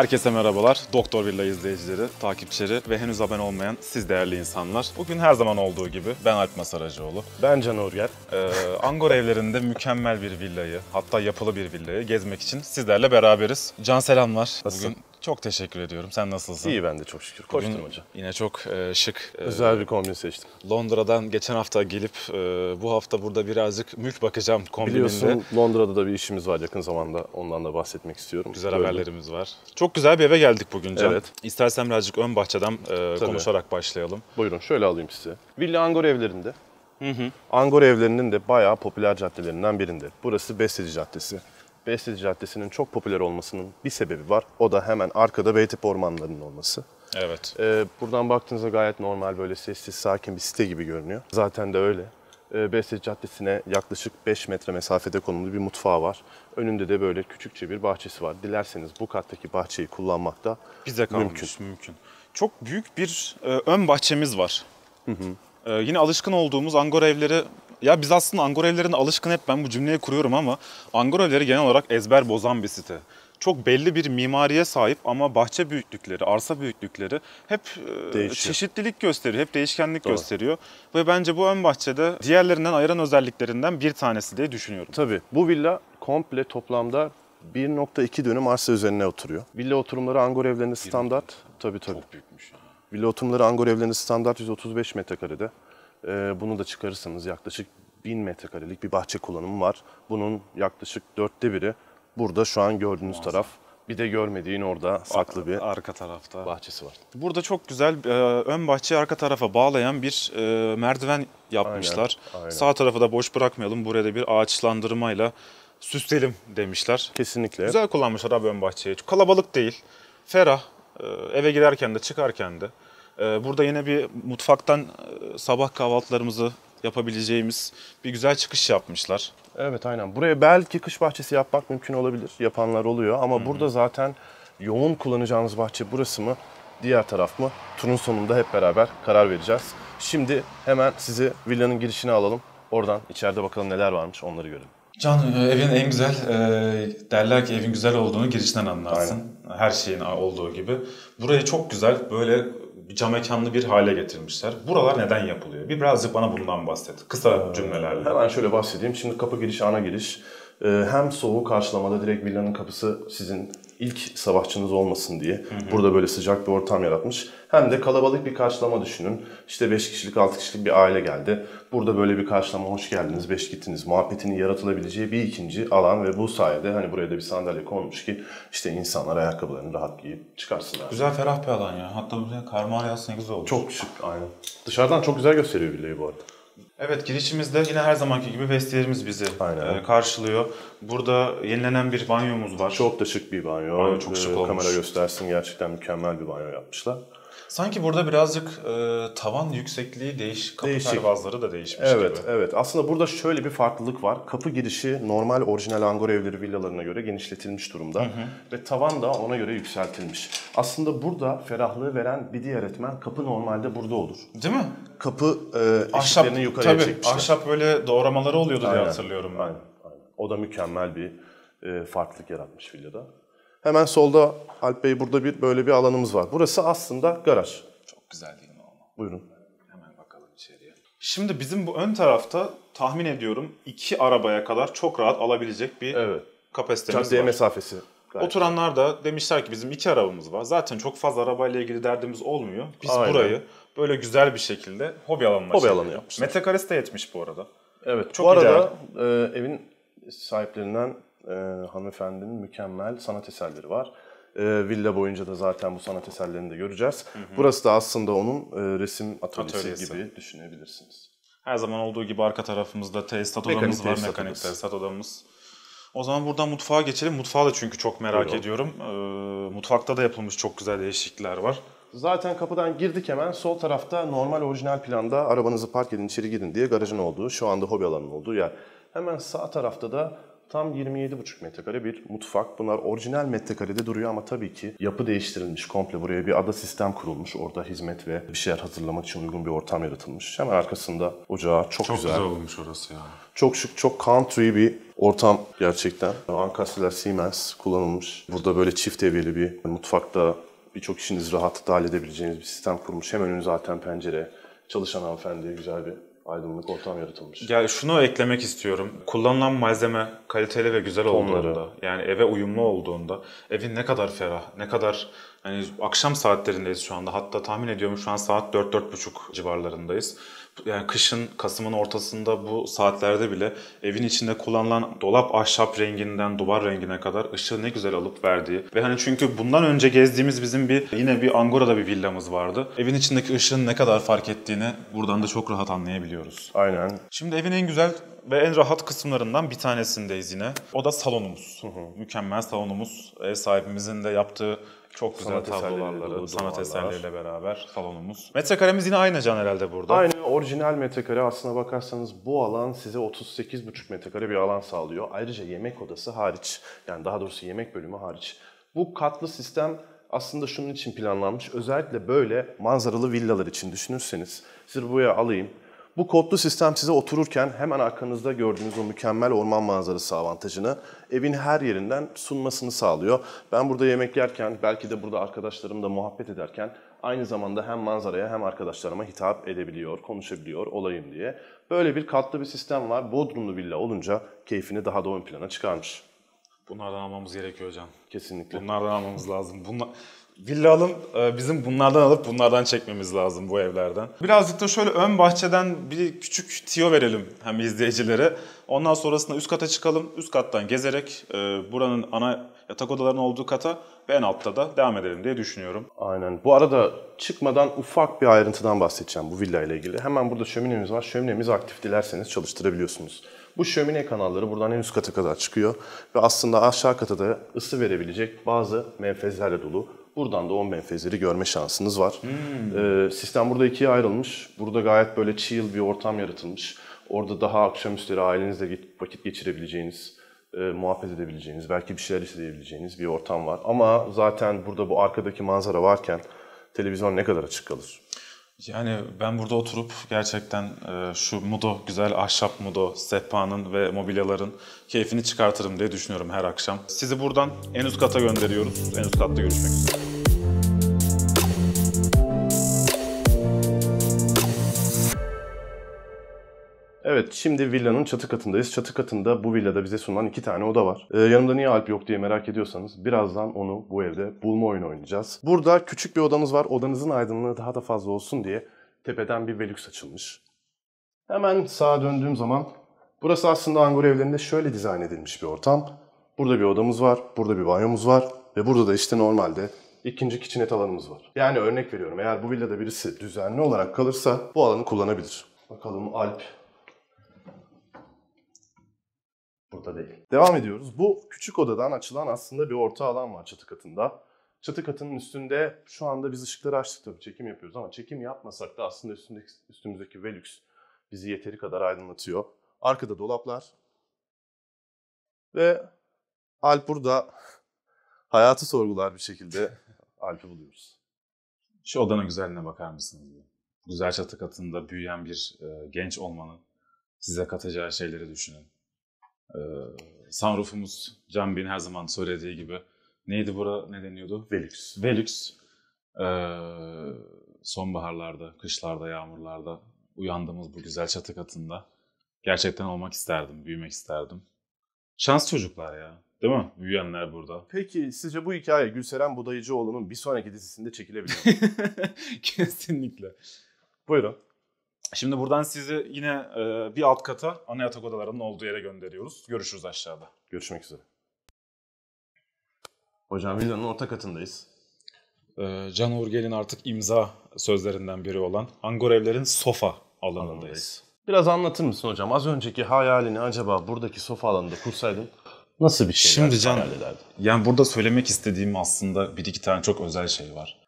Herkese merhabalar. Doktor Villa izleyicileri, takipçileri ve henüz abone olmayan siz değerli insanlar. Bugün her zaman olduğu gibi ben Alp Masaracıoğlu. Ben Can Uğurgel. Angora Evlerinde mükemmel bir villayı, hatta yapılı bir villayı gezmek için sizlerle beraberiz. Can selamlar. Nasılsın? Bugün çok teşekkür ediyorum. Sen nasılsın? İyi, ben de çok şükür. Koşturmaca. Yine çok şık. Özel bir kombin seçtim. Londra'dan geçen hafta gelip bu hafta burada birazcık mülk bakacağım kombininde. Biliyorsun Londra'da da bir işimiz var yakın zamanda. Ondan da bahsetmek istiyorum. Güzel böyle haberlerimiz var. Çok güzel bir eve geldik bugün Can. Evet. İstersen birazcık ön bahçeden konuşarak başlayalım. Buyurun, şöyle alayım size. Villa Angora Evlerinde. Hı hı. Angora Evlerinin de bayağı popüler caddelerinden birinde. Burası Beysteci Caddesi. Beysteci Caddesi'nin çok popüler olmasının bir sebebi var. O da hemen arkada Beytepe ormanlarının olması. Evet. Buradan baktığınızda gayet normal, böyle sessiz, sakin bir site gibi görünüyor. Zaten de öyle. Beysteci Caddesi'ne yaklaşık 5 metre mesafede konumlu bir mutfağı var. Önünde de böyle küçükçe bir bahçesi var. Dilerseniz bu kattaki bahçeyi kullanmak da bize kalmış, mümkün. Çok büyük bir ön bahçemiz var. Hı hı. Yine alışkın olduğumuz Angora Evleri... Ya biz aslında Angora Evleri'ne alışkın, hep ben bu cümleyi kuruyorum ama Angora Evleri genel olarak ezber bozan bir site. Çok belli bir mimariye sahip ama bahçe büyüklükleri, arsa büyüklükleri hep değişiyor. Çeşitlilik gösteriyor, hep değişkenlik Doğru. gösteriyor. Ve bence bu ön bahçede diğerlerinden ayıran özelliklerinden bir tanesi diye düşünüyorum. Tabii bu villa komple toplamda 1,2 dönüm arsa üzerine oturuyor. Villa oturumları Angora Evleri'nde standart. Tabii. Çok büyükmüş. Villa oturumları Angora Evleri'nde standart 135 metrekarede. Bunu da çıkarırsanız yaklaşık 1000 metrekarelik bir bahçe kullanımı var. Bunun yaklaşık 1/4'ü burada şu an gördüğünüz Muazzam. Taraf. Bir de görmediğin orada saklı bir arka tarafta bahçesi var. Burada çok güzel ön bahçeyi arka tarafa bağlayan bir merdiven yapmışlar. Aynen. Sağ tarafı da boş bırakmayalım. Buraya da bir ağaçlandırmayla süsleyelim demişler. Kesinlikle. Güzel kullanmışlar abi ön bahçeyi. Çok kalabalık değil. Ferah. Eve girerken de çıkarken de. Burada yine bir mutfaktan sabah kahvaltılarımızı yapabileceğimiz bir güzel çıkış yapmışlar. Evet, aynen. Buraya belki kış bahçesi yapmak mümkün olabilir. Yapanlar oluyor ama Hı-hı. burada zaten yoğun kullanacağınız bahçe burası mı, diğer taraf mı? Turun sonunda hep beraber karar vereceğiz. Şimdi hemen sizi villanın girişine alalım. Oradan içeride bakalım neler varmış, onları görelim. Can, evin en güzel, derler ki evin güzel olduğunu girişinden anlarsın. Aynen. Her şeyin olduğu gibi. Burayı çok güzel böyle cam mekanlı bir hale getirmişler. Buralar neden yapılıyor? Birazcık bana bundan bahset. Kısa cümlelerle. Hemen şöyle bahsedeyim. Şimdi kapı girişi, ana giriş. Hem soğuğu karşılamada direkt villanın kapısı sizin ilk sabahçınız olmasın diye. Hı hı. Burada böyle sıcak bir ortam yaratmış. Hem de kalabalık bir karşılama düşünün. İşte 5 kişilik, 6 kişilik bir aile geldi. Burada böyle bir karşılama, hoş geldiniz, 5 gittiniz muhabbetinin yaratılabileceği bir ikinci alan ve bu sayede hani buraya da bir sandalye konmuş ki işte insanlar ayakkabılarını rahat giyip çıkarsınlar. Güzel, ferah bir alan ya. Hatta buraya karmağar yazsın, güzel olur. Çok şık, aynen. Dışarıdan çok güzel gösteriyor villayı bu arada. Evet, girişimizde yine her zamanki gibi vestiyerimiz bizi karşılıyor. Burada yenilenen bir banyomuz var. Çok da şık bir banyo. Banyo çok şık olmuş. Kamera göstersin, gerçekten mükemmel bir banyo yapmışlar. Sanki burada birazcık tavan yüksekliği değişik, kapı pervazları da değişmiş gibi. Evet. Aslında burada şöyle bir farklılık var. Kapı girişi normal orijinal Angora Evleri villalarına göre genişletilmiş durumda. Hı hı. Ve tavan da ona göre yükseltilmiş. Aslında burada ferahlığı veren bir diğer etmen, kapı normalde burada olur. Değil mi? Kapı eşiklerini yukarıya çekmişler. Ahşap böyle doğramaları oluyordu diye hatırlıyorum ben. Aynen. O da mükemmel bir farklılık yaratmış villada. Hemen solda Alp Bey, burada böyle bir alanımız var. Burası aslında garaj. Çok güzel değil mi ama? Buyurun. Hemen bakalım içeriye. Şimdi bizim bu ön tarafta tahmin ediyorum 2 arabaya kadar çok rahat alabilecek bir kapasitemiz var. Caddeye mesafesi. Oturanlar da demişler ki bizim 2 arabamız var. Zaten çok fazla arabayla ilgili derdimiz olmuyor. Biz burayı böyle güzel bir şekilde hobi alanı yapmışlar. Metrekaresi de yetmiş bu arada. Evet. Çok bu arada evin sahiplerinden hanımefendinin mükemmel sanat eserleri var. Villa boyunca da zaten bu sanat eserlerini de göreceğiz. Hı hı. Burası da aslında onun resim atölyesi gibi düşünebilirsiniz. Her zaman olduğu gibi arka tarafımızda tesisat odamız var. Mekanik tesisat odamız. O zaman buradan mutfağa geçelim. Mutfağı da çünkü çok merak ediyorum. Mutfakta da yapılmış çok güzel değişiklikler var. Zaten kapıdan girdik, hemen sol tarafta normal orijinal planda arabanızı park edin, içeri girin diye garajın olduğu, şu anda hobi alanının olduğu yer. Hemen sağ tarafta da tam 27,5 metrekare bir mutfak. Bunlar orijinal metrekarede duruyor ama tabii ki yapı değiştirilmiş komple. Buraya bir ada sistem kurulmuş. Orada hizmet ve bir şeyler hazırlamak için uygun bir ortam yaratılmış. Hemen arkasında ocağı çok güzel. Çok güzel olmuş orası ya. Çok şık, çok country bir ortam gerçekten. Ankastreler Siemens kullanılmış. Burada böyle çift eviyeli bir mutfakta birçok işinizi rahatlıkla halledebileceğiniz bir sistem kurulmuş. Hemen önü zaten pencere. Çalışan hanımefendiye güzel bir aydınlık ortam yaratılmış. Yani şunu eklemek istiyorum. Kullanılan malzeme kaliteli ve güzel olduğunda, yani eve uyumlu olduğunda, evin ne kadar ferah, ne kadar hani akşam saatlerindeyiz şu anda. Hatta tahmin ediyorum şu an saat 4-4.30 civarlarındayız. Yani kışın, Kasım'ın ortasında bu saatlerde bile evin içinde kullanılan dolap ahşap renginden duvar rengine kadar ışığı ne güzel alıp verdiği. Ve hani çünkü bundan önce gezdiğimiz bizim yine bir Angora'da bir villamız vardı. Evin içindeki ışığın ne kadar fark ettiğini buradan da çok rahat anlayabiliyoruz. Aynen. Şimdi evin en güzel ve en rahat kısımlarından bir tanesindeyiz yine. O da salonumuz. Mükemmel salonumuz. Ev sahibimizin de yaptığı çok güzel tablolarla, sanat eserleriyle beraber salonumuz. Metrekaremiz yine aynı Can herhalde burada. Aynı orijinal metrekare, aslına bakarsanız bu alan size 38,5 metrekare bir alan sağlıyor. Ayrıca yemek odası hariç, yani daha doğrusu yemek bölümü hariç. Bu katlı sistem aslında şunun için planlanmış. Özellikle böyle manzaralı villalar için düşünürseniz, sizi buraya alayım. Bu kodlu sistem size otururken hemen arkanızda gördüğünüz o mükemmel orman manzarası avantajını evin her yerinden sunmasını sağlıyor. Ben burada yemek yerken, belki de burada arkadaşlarımla muhabbet ederken aynı zamanda hem manzaraya hem arkadaşlarıma hitap edebiliyor, konuşabiliyor olayım diye. Böyle bir katlı bir sistem var. Bodrumlu villa olunca keyfini daha da ön plana çıkarmış. Bunlardan almamız gerekiyor Can. Kesinlikle. Bunlardan almamız lazım. Villa alın, bizim bunlardan alıp bunlardan çekmemiz lazım bu evlerden. Birazcık da şöyle ön bahçeden bir küçük tiyo verelim hem izleyicilere. Ondan sonrasında üst kata çıkalım. Üst kattan gezerek buranın ana yatak odalarının olduğu kata ve en altta da devam edelim diye düşünüyorum. Aynen. Bu arada çıkmadan ufak bir ayrıntıdan bahsedeceğim bu villa ile ilgili. Hemen burada şöminemiz var. Şöminemiz aktif, dilerseniz çalıştırabiliyorsunuz. Bu şömine kanalları buradan en üst kata kadar çıkıyor. Ve aslında aşağı kata da ısı verebilecek bazı menfezlerle dolu. Buradan da o menfezleri görme şansınız var. Sistem burada ikiye ayrılmış. Burada gayet böyle chill bir ortam yaratılmış. Orada daha akşamüstleri ailenizle vakit geçirebileceğiniz, muhabbet edebileceğiniz, belki bir şeyler izleyebileceğiniz bir ortam var. Ama zaten burada bu arkadaki manzara varken televizyon ne kadar açık kalır? Yani ben burada oturup gerçekten şu Mudo, güzel ahşap Mudo, sehpanın ve mobilyaların keyfini çıkartırım diye düşünüyorum her akşam. Sizi buradan en üst kata gönderiyoruz. En üst katta görüşmek üzere. Evet, şimdi villanın çatı katındayız. Çatı katında bu villada bize sunulan 2 tane oda var. Yanımda niye Alp yok diye merak ediyorsanız birazdan onu bu evde bulma oyunu oynayacağız. Burada küçük bir odamız var. Odanızın aydınlığı daha da fazla olsun diye tepeden bir Velux açılmış. Hemen sağa döndüğüm zaman burası aslında Angora evlerinde şöyle dizayn edilmiş bir ortam. Burada bir odamız var, burada bir banyomuz var ve burada da işte normalde ikinci kitchenette alanımız var. Yani örnek veriyorum, eğer bu villada birisi düzenli olarak kalırsa bu alanı kullanabilir. Bakalım Alp. Burada değil. Devam ediyoruz. Bu küçük odadan açılan aslında bir orta alan var çatı katında. Çatı katının üstünde şu anda biz ışıkları açtık, tabii çekim yapıyoruz ama çekim yapmasak da aslında üstümüzdeki Velux bizi yeteri kadar aydınlatıyor. Arkada dolaplar ve Alp burada hayatı sorgular bir şekilde Alp'i buluyoruz. Şu odanın güzelliğine bakar mısınız? Güzel çatı katında büyüyen bir genç olmanın size katacağı şeyleri düşünün. Sunroof'umuz, Can Bey'in her zaman söylediği gibi, neydi bura, ne deniyordu? Velux. Velux, sonbaharlarda, kışlarda, yağmurlarda uyandığımız bu güzel çatı katında gerçekten olmak isterdim, büyümek isterdim. Şans çocuklar ya, değil mi? Büyüyenler burada. Peki sizce bu hikaye Gülseren Budayıcıoğlu'nun bir sonraki dizisinde çekilebilir mi? Kesinlikle. Buyurun. Şimdi buradan sizi yine bir alt kata, ana yatak odalarının olduğu yere gönderiyoruz. Görüşürüz aşağıda. Görüşmek üzere. Hocam, villanın orta katındayız. Can Uğurgel'in artık imza sözlerinden biri olan Angora Evler'in sofa alanındayız. Biraz anlatır mısın hocam? Az önceki hayalini acaba buradaki sofa alanında kursaydın nasıl bir şeyler hayal ederdin? Şimdi Can, yani burada söylemek istediğim aslında bir iki tane çok özel şey var.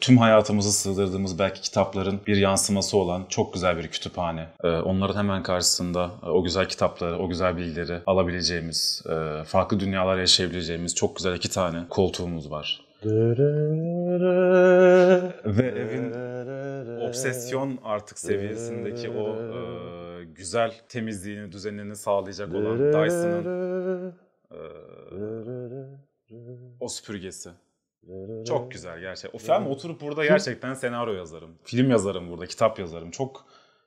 tüm hayatımızı sığdırdığımız belki kitapların bir yansıması olan çok güzel bir kütüphane. Onların hemen karşısında o güzel kitapları, o güzel bilgileri alabileceğimiz, farklı dünyalar yaşayabileceğimiz çok güzel 2 tane koltuğumuz var. Ve evin obsesyon artık seviyesindeki o güzel temizliğini, düzenini sağlayacak olan Dyson'ın o süpürgesi. Çok güzel gerçekten. O film oturup burada gerçekten senaryo yazarım. Film yazarım burada, kitap yazarım.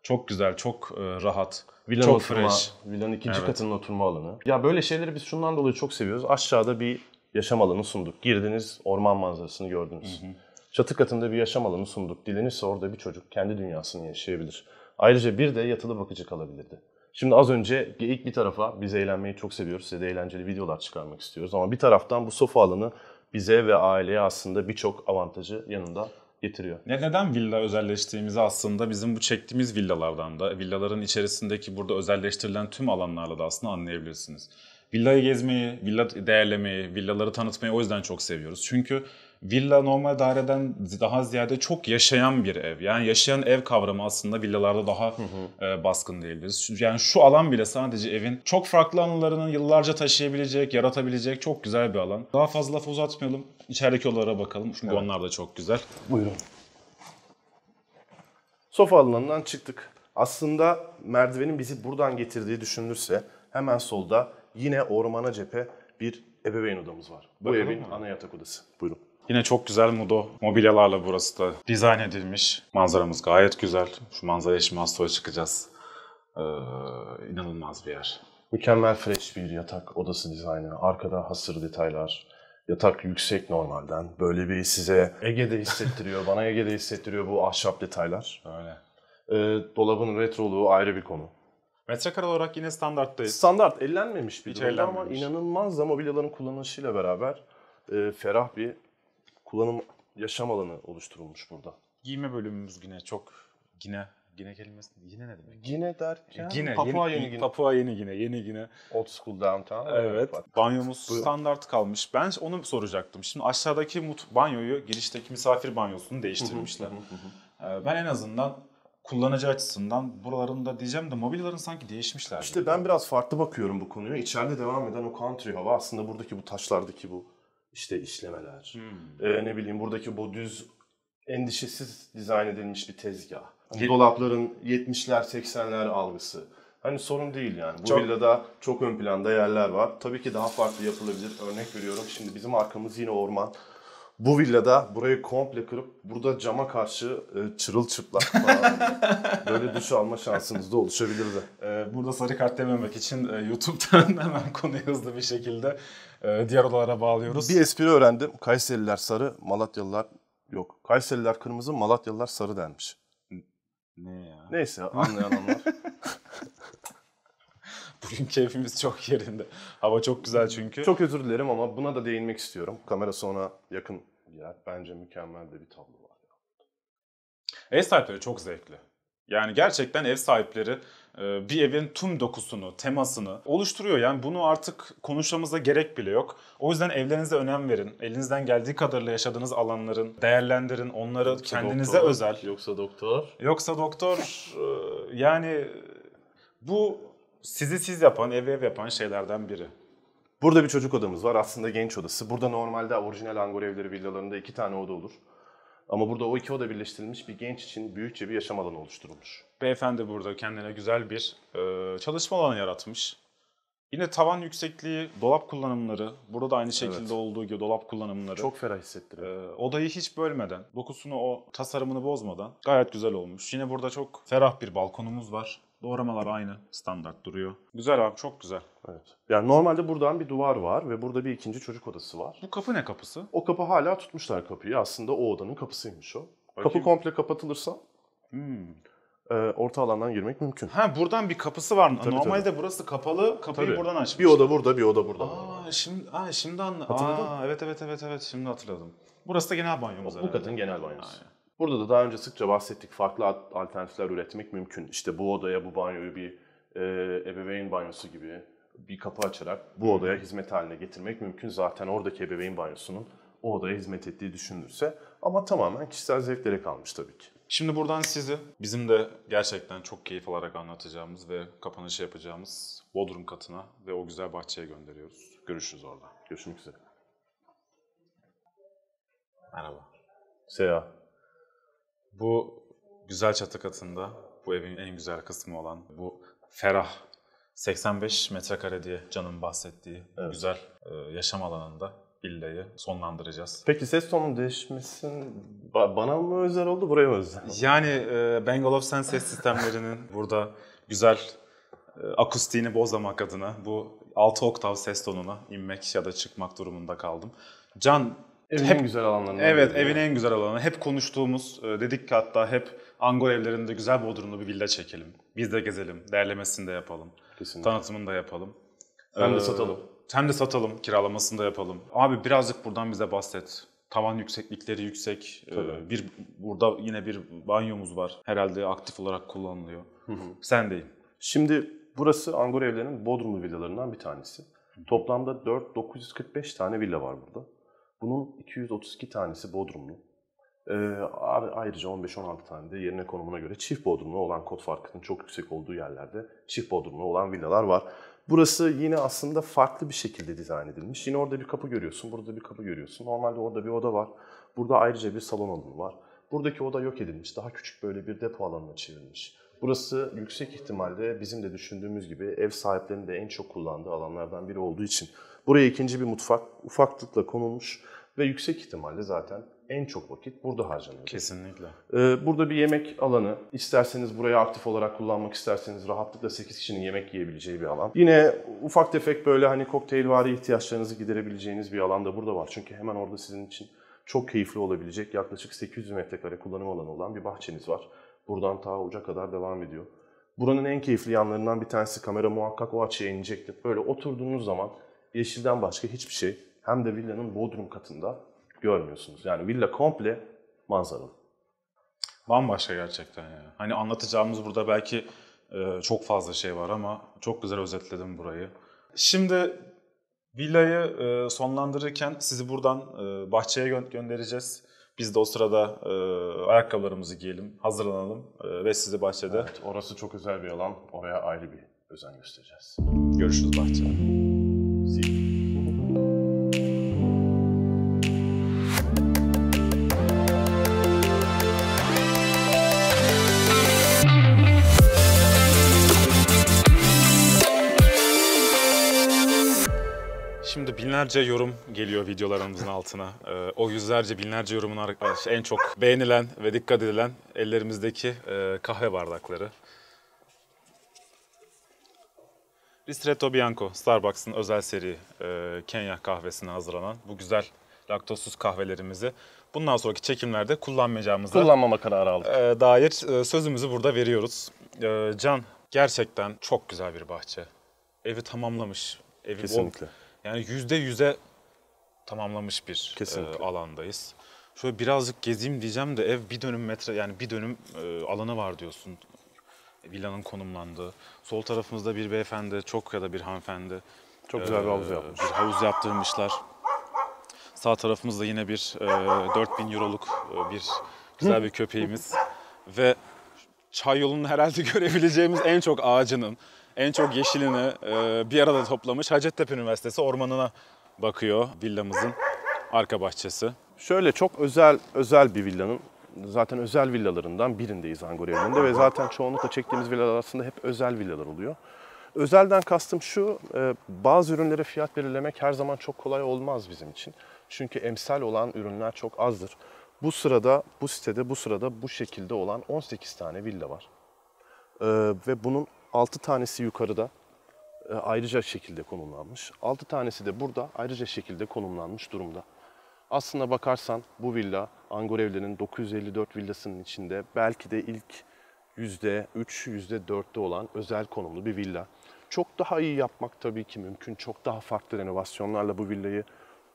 Çok güzel, çok rahat. Villan çok oturma, fresh. Villanın 2. Evet. Katının oturma alanı. Ya böyle şeyleri biz şundan dolayı çok seviyoruz. Aşağıda bir yaşam alanı sunduk. Girdiniz, orman manzarasını gördünüz. Hı hı. Çatı katında bir yaşam alanı sunduk. Dilenirse orada bir çocuk kendi dünyasını yaşayabilir. Ayrıca bir de yatılı bakıcı kalabilirdi. Şimdi az önce ilk bir tarafa biz eğlenmeyi çok seviyoruz. Size de eğlenceli videolar çıkarmak istiyoruz. Ama bir taraftan bu sofa alanı bize ve aileye aslında birçok avantajı yanında getiriyor. Neden villa özelleştirdiğimizi aslında bizim bu çektiğimiz villalardan da, villaların içerisindeki burada özelleştirilen tüm alanlarla da aslında anlayabilirsiniz. Villayı gezmeyi, villa değerlemeyi, villaları tanıtmayı o yüzden çok seviyoruz. Çünkü villa normal daireden daha ziyade çok yaşayan bir ev. Yani yaşayan ev kavramı aslında villalarda daha baskın diyebiliriz. Yani şu alan bile sadece evin çok farklı anılarının yıllarca taşıyabilecek, yaratabilecek çok güzel bir alan. Daha fazla lafı uzatmayalım. İçerideki odalara bakalım. Çünkü onlar da çok güzel. Buyurun. Sofa alanından çıktık. Aslında merdivenin bizi buradan getirdiği düşünülürse hemen solda yine ormana cephe bir ebeveyn odamız var. Bu evin ana yatak odası. Buyurun. Yine çok güzel Mudo mobilyalarla burası da dizayn edilmiş. Manzaramız gayet güzel. Şu manzaraya şimdi az sonra çıkacağız. İnanılmaz bir yer. Mükemmel fresh bir yatak odası dizaynı. Arkada hasır detaylar. Yatak yüksek normalden. Böyle bir size Ege'de hissettiriyor. Bana Ege'de hissettiriyor bu ahşap detaylar. Öyle. Dolabın retroluğu ayrı bir konu. Metrekare olarak yine standarttayız. Standart, ellenmemiş bir durum ama inanılmaz da mobilyaların kullanışıyla beraber ferah bir kullanım, yaşam alanı oluşturulmuş burada. Giyme bölümümüz yine çok, yine kelimesi, yine ne demek? Yine derken Papua Yeni Gine. Old School Downtown. Evet. Banyomuz standart kalmış. Ben onu soracaktım. Şimdi aşağıdaki banyoyu, girişteki misafir banyosunu değiştirmişler. Ben en azından kullanıcı açısından buralarında diyeceğim de mobilyaların sanki değişmişler. İşte ben biraz farklı bakıyorum bu konuya. İçeride devam eden o country hava aslında buradaki bu taşlardaki bu işte işlemeler. Ne bileyim buradaki bu düz endişesiz dizayn edilmiş bir tezgah. Hani dolapların 70'ler 80'ler algısı. Hani sorun değil yani. Bu villada çok ön planda yerler var. Tabii ki daha farklı yapılabilir. Örnek veriyorum şimdi bizim arkamız yine orman. Bu villada burayı komple kırıp burada cama karşı çırılçıplak falan böyle duş alma şansınız da oluşabilirdi. Burada sarı kart dememek için YouTube'dan hemen konuyu hızlı bir şekilde diğer odalara bağlıyoruz. Bir espri öğrendim. Kayseriler sarı, Malatyalılar yok. Kayseriler kırmızı, Malatyalılar sarı denmiş. Ne ya? Neyse anlayanlar. Bugün keyfimiz çok yerinde. Hava çok güzel çünkü. Çok özür dilerim ama buna da değinmek istiyorum. Kamerası ona yakın yer. Bence mükemmel de bir tablo var. Ev sahipleri çok zevkli. Yani gerçekten ev sahipleri bir evin tüm dokusunu, temasını oluşturuyor. Yani bunu artık konuşmamıza gerek bile yok. O yüzden evlerinize önem verin. Elinizden geldiği kadarıyla yaşadığınız alanların değerlendirin. Onları yoksa kendinize doktor, özel. Yoksa doktor. Yoksa doktor. Yani bu sizi siz yapan, ev ev yapan şeylerden biri. Burada bir çocuk odamız var. Aslında genç odası. Burada normalde orijinal Angora Evleri villalarında 2 tane oda olur. Ama burada o 2 oda birleştirilmiş bir genç için büyükçe bir yaşam alanı oluşturulmuş. Beyefendi burada kendine güzel bir çalışma alanı yaratmış. Yine tavan yüksekliği, dolap kullanımları. Burada da aynı şekilde olduğu gibi dolap kullanımları. Çok ferah hissettiriyor. Odayı hiç bölmeden, dokusunu o tasarımını bozmadan gayet güzel olmuş. Yine burada çok ferah bir balkonumuz var. Doğramalar aynı. Standart duruyor. Güzel abi, çok güzel. Evet. Yani normalde buradan bir duvar var ve burada bir 2. çocuk odası var. Bu kapı ne kapısı? O kapı hala tutmuşlar kapıyı. Aslında o odanın kapısıymış o. Bakayım. Kapı komple kapatılırsa orta alandan girmek mümkün. Ha, buradan bir kapısı var. Tabii, normalde burası kapalı. Kapıyı buradan açmış. Bir oda burada, bir oda burada. Şimdi anladım. Evet, şimdi hatırladım. Burası da genel banyomuz. Bu katın genel banyosu. Aynen. Burada da daha önce sıkça bahsettik, farklı alternatifler üretmek mümkün. İşte bu odaya, bu banyoyu bir ebeveyn banyosu gibi bir kapı açarak bu odaya hizmet haline getirmek mümkün. Zaten oradaki ebeveyn banyosunun o odaya hizmet ettiği düşünülürse. Ama tamamen kişisel zevklere kalmış tabii ki. Şimdi buradan sizi bizim de gerçekten çok keyif alarak anlatacağımız ve kapanışı yapacağımız Bodrum katına ve o güzel bahçeye gönderiyoruz. Görüşürüz orada. Görüşmek üzere. Merhaba. Seha. Bu güzel çatı katında, bu evin en güzel kısmı olan bu ferah 85 metrekare diye Can'ın bahsettiği evet, güzel yaşam alanında villayı sonlandıracağız. Peki ses tonunun değişmesin bana mı özel oldu, buraya mı özel oldu? Yani Bang Olufsen ses sistemlerinin burada güzel akustiğini bozmamak adına bu 6 oktav ses tonuna inmek ya da çıkmak durumunda kaldım. Can... Evin hep, en güzel alanlarından. Evet, evin en güzel alanı. Hep konuştuğumuz, dedik ki hatta hep Angora evlerinde güzel Bodrum'da bir villa çekelim. Biz de gezelim, değerlemesini de yapalım. Kesinlikle. Tanıtımını da yapalım. Hem de satalım. Hem de satalım, kiralamasını da yapalım. Abi birazcık buradan bize bahset. Tavan yükseklikleri yüksek. Bir burada yine bir banyomuz var. Herhalde aktif olarak kullanılıyor. Sen deyim. Şimdi burası Angora evlerinin Bodrumlu villalarından bir tanesi. Toplamda 945 tane villa var burada. Bunun 232 tanesi Bodrumlu. Ayrıca 15-16 tane de yerine konumuna göre çift Bodrumlu olan, kod farkının çok yüksek olduğu yerlerde çift Bodrumlu olan villalar var. Burası yine aslında farklı bir şekilde dizayn edilmiş. Yine orada bir kapı görüyorsun, burada bir kapı görüyorsun. Normalde orada bir oda var. Burada ayrıca bir salon alanı var. Buradaki oda yok edilmiş. Daha küçük böyle bir depo alanına çevrilmiş. Burası yüksek ihtimalle bizim de düşündüğümüz gibi ev sahiplerinin de en çok kullandığı alanlardan biri olduğu için buraya ikinci bir mutfak ufaklıkla konulmuş ve yüksek ihtimalle zaten en çok vakit burada harcanıyor. Kesinlikle. Burada bir yemek alanı, isterseniz burayı aktif olarak kullanmak isterseniz rahatlıkla 8 kişinin yemek yiyebileceği bir alan. Yine ufak tefek böyle hani kokteylvari ihtiyaçlarınızı giderebileceğiniz bir alan da burada var. Çünkü hemen orada sizin için çok keyifli olabilecek yaklaşık 800 metrekare kullanım alanı olan bir bahçeniz var. Buradan ta ocağa kadar devam ediyor. Buranın en keyifli yanlarından bir tanesi, kamera muhakkak o açıya inecektir. Böyle oturduğunuz zaman yeşilden başka hiçbir şey hem de villanın Bodrum katında görmüyorsunuz. Yani villa komple manzaralı. Bambaşka gerçekten yani. Hani anlatacağımız burada belki çok fazla şey var ama çok güzel özetledim burayı. Şimdi villayı sonlandırırken sizi buradan bahçeye göndereceğiz. Biz de o sırada ayakkabılarımızı giyelim, hazırlanalım ve sizi bahçede... Evet, orası çok özel bir alan. Oraya ayrı bir özen göstereceğiz. Görüşürüz bahçede. See you. Şimdi binlerce yorum geliyor videolarımızın altına. O yüzlerce binlerce yorumun en çok beğenilen ve dikkat edilen ellerimizdeki kahve bardakları. Ristretto Bianco, Starbucks'ın özel seri Kenya kahvesine hazırlanan bu güzel laktozsuz kahvelerimizi bundan sonraki çekimlerde kullanmayacağımıza kullanmama kararı aldık. Dair sözümüzü burada veriyoruz. Can, gerçekten çok güzel bir bahçe. Evi tamamlamış. Evi kesinlikle. Yani %100'e tamamlamış bir alandayız. Şöyle birazcık gezeyim diyeceğim de ev bir dönüm metre, yani bir dönüm alanı var diyorsun. Villanın konumlandığı. Sol tarafımızda bir beyefendi, çok ya da bir hanımefendi. Çok güzel bir havuz yapmış. Bir havuz yaptırmışlar. Sağ tarafımızda yine bir 4000 euroluk bir güzel bir köpeğimiz. Ve çay yolunun herhalde görebileceğimiz en çok ağacının, en çok yeşilini bir arada toplamış Hacettepe Üniversitesi ormanına bakıyor villamızın arka bahçesi. Şöyle çok özel bir villanın, zaten özel villalarından birindeyiz Angora evlerinde ve zaten çoğunlukla çektiğimiz villalar aslında hep özel villalar oluyor. Özelden kastım şu, bazı ürünlere fiyat belirlemek her zaman çok kolay olmaz bizim için. Çünkü emsal olan ürünler çok azdır. Bu sırada, bu sitede, bu sırada bu şekilde olan 18 tane villa var. Ve bunun 6 tanesi yukarıda ayrıca şekilde konumlanmış. 6 tanesi de burada ayrıca şekilde konumlanmış durumda. Aslına bakarsan bu villa Angora evlerinin 954 villasının içinde belki de ilk %3, %4'te olan özel konumlu bir villa. Çok daha iyi yapmak tabii ki mümkün. Çok daha farklı renovasyonlarla bu villayı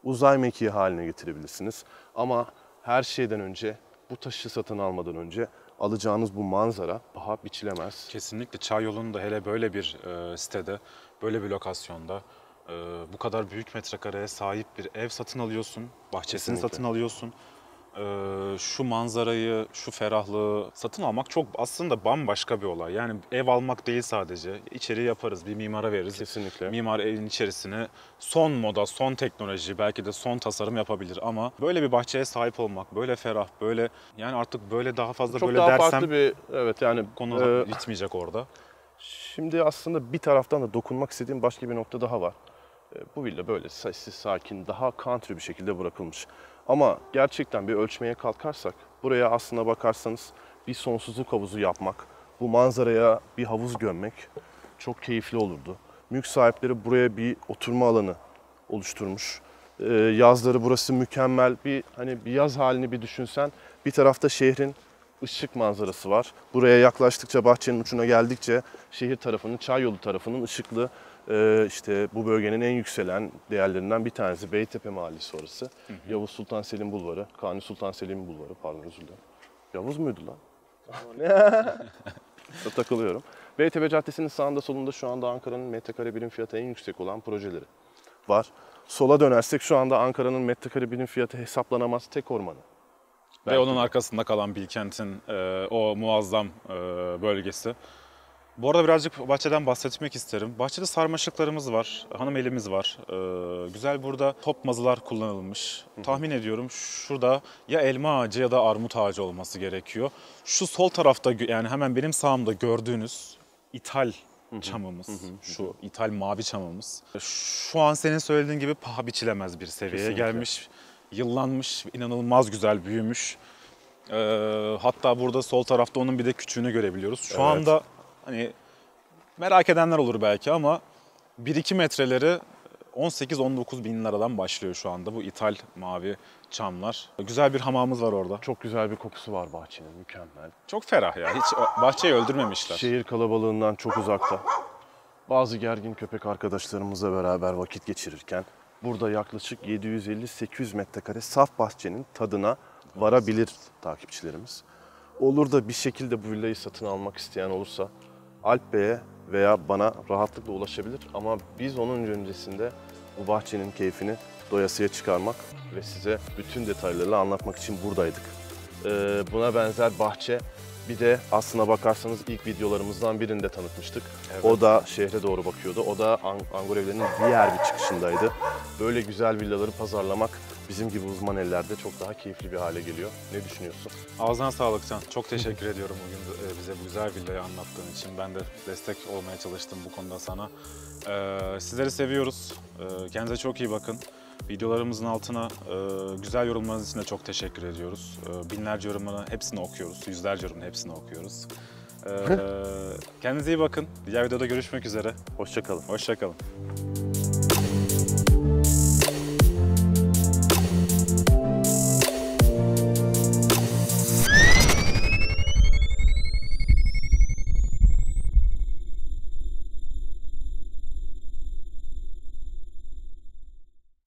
uzay mekiği haline getirebilirsiniz. Ama her şeyden önce, bu taşı satın almadan önce alacağınız bu manzara paha biçilemez. Kesinlikle çay yolunda hele böyle bir sitede, böyle bir lokasyonda bu kadar büyük metrekareye sahip bir ev satın alıyorsun, bahçesini kesinlikle satın alıyorsun. Şu manzarayı, şu ferahlığı satın almak çok aslında bambaşka bir olay. Yani ev almak değil sadece. İçeri yaparız, bir mimara veririz. Kesinlikle. Mimar evin içerisine son moda, son teknoloji, belki de son tasarım yapabilir ama böyle bir bahçeye sahip olmak, böyle ferah, böyle yani artık böyle daha fazla çok böyle daha dersem farklı bir, evet yani konu bitmeyecek orada. Şimdi aslında bir taraftan da dokunmak istediğim başka bir nokta daha var. Bu villa böyle sessiz, sakin, daha country bir şekilde bırakılmış. Ama gerçekten bir ölçmeye kalkarsak, buraya aslına bakarsanız bir sonsuzluk havuzu yapmak, bu manzaraya bir havuz gömmek çok keyifli olurdu. Mülk sahipleri buraya bir oturma alanı oluşturmuş. Yazları burası mükemmel bir hani bir yaz halini bir düşünsen, bir tarafta şehrin ışık manzarası var. Buraya yaklaştıkça, bahçenin ucuna geldikçe şehir tarafının, Çayyolu tarafının ışıklı, işte bu bölgenin en yükselen değerlerinden bir tanesi Beytepe Mahallesi orası. Hı hı. Yavuz Sultan Selim Bulvarı, Kanuni Sultan Selim Bulvarı, pardon özür dilerim. Yavuz muydu lan? Takılıyorum. Beytepe Caddesi'nin sağında solunda şu anda Ankara'nın metrekare birim fiyatı en yüksek olan projeleri var. Sola dönersek şu anda Ankara'nın metrekare birim fiyatı hesaplanamaz tek ormanı. Belki. Ve onun arkasında kalan Bilkent'in o muazzam bölgesi. Bu arada birazcık bahçeden bahsetmek isterim. Bahçede sarmaşıklarımız var, hanım elimiz var. Güzel burada top mazılar kullanılmış. Hı hı. Tahmin ediyorum şurada ya elma ağacı ya da armut ağacı olması gerekiyor. Şu sol tarafta yani hemen benim sağımda gördüğünüz ithal çamımız, hı hı, şu ithal mavi çamımız. Şu an senin söylediğin gibi paha biçilemez bir seviyeye kesinlikle gelmiş. Yıllanmış, inanılmaz güzel büyümüş. Hatta burada sol tarafta onun bir de küçüğünü görebiliyoruz. Şu evet anda hani merak edenler olur belki ama 1-2 metreleri 18-19 bin liradan başlıyor şu anda bu ithal mavi çamlar. Güzel bir hamamımız var orada. Çok güzel bir kokusu var bahçenin, mükemmel. Çok ferah ya, hiç bahçeyi öldürmemişler. Şehir kalabalığından çok uzakta. Bazı gergin köpek arkadaşlarımızla beraber vakit geçirirken burada yaklaşık 750-800 metrekare saf bahçenin tadına varabilir takipçilerimiz. Olur da bir şekilde bu villayı satın almak isteyen olursa Alp Bey'e veya bana rahatlıkla ulaşabilir. Ama biz onun öncesinde bu bahçenin keyfini doyasıya çıkarmak ve size bütün detaylarıyla anlatmak için buradaydık. Buna benzer bahçe bir de aslına bakarsanız ilk videolarımızdan birinde tanıtmıştık. Evet. O da şehre doğru bakıyordu. O da Angora Evleri'nin diğer bir çıkışındaydı. Böyle güzel villaları pazarlamak bizim gibi uzman ellerde çok daha keyifli bir hale geliyor. Ne düşünüyorsun? Ağzına sağlık Can. Çok teşekkür ediyorum bugün bize bu güzel villayı anlattığın için. Ben de destek olmaya çalıştım bu konuda sana. Sizleri seviyoruz. Kendinize çok iyi bakın. Videolarımızın altına güzel yorumlarınız için de çok teşekkür ediyoruz. Binlerce yorumların hepsini okuyoruz. Yüzlerce yorumun hepsini okuyoruz. Kendinize iyi bakın. Diğer videoda görüşmek üzere. Hoşça kalın. Hoşça kalın.